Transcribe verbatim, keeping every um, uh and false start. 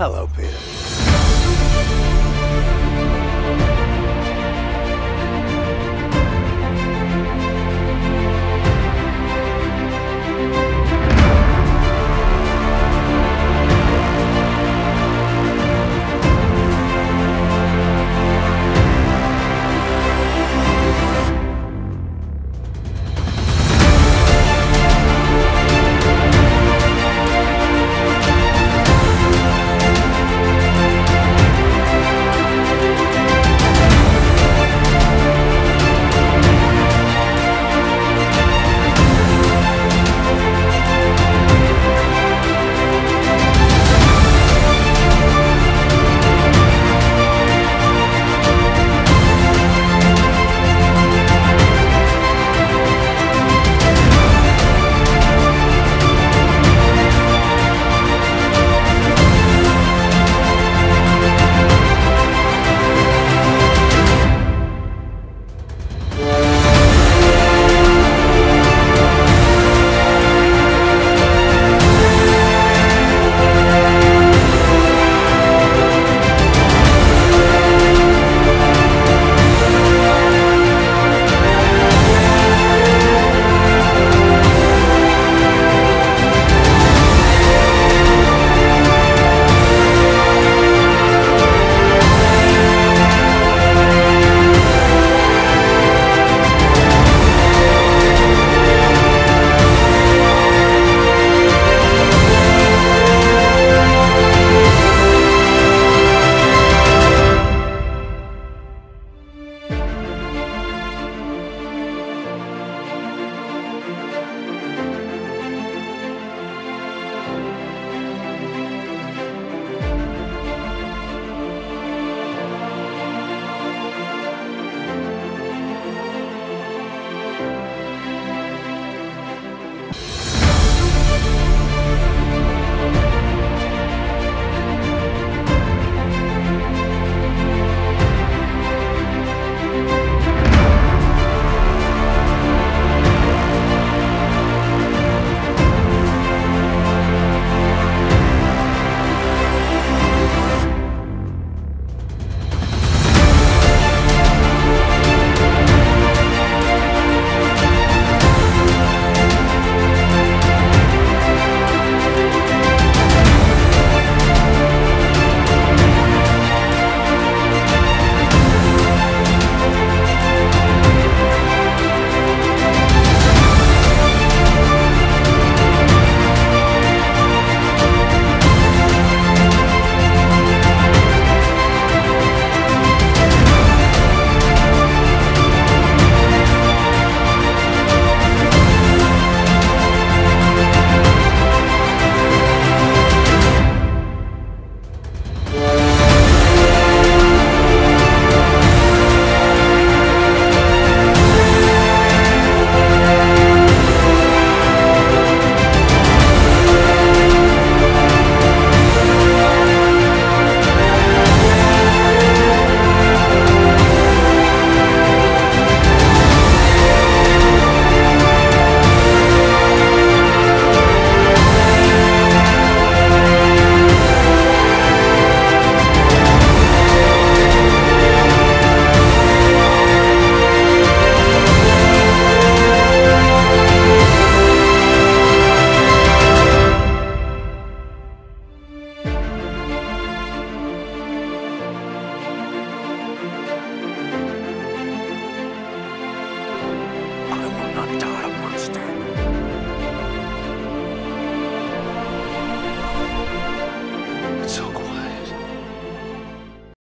Hello, Peter.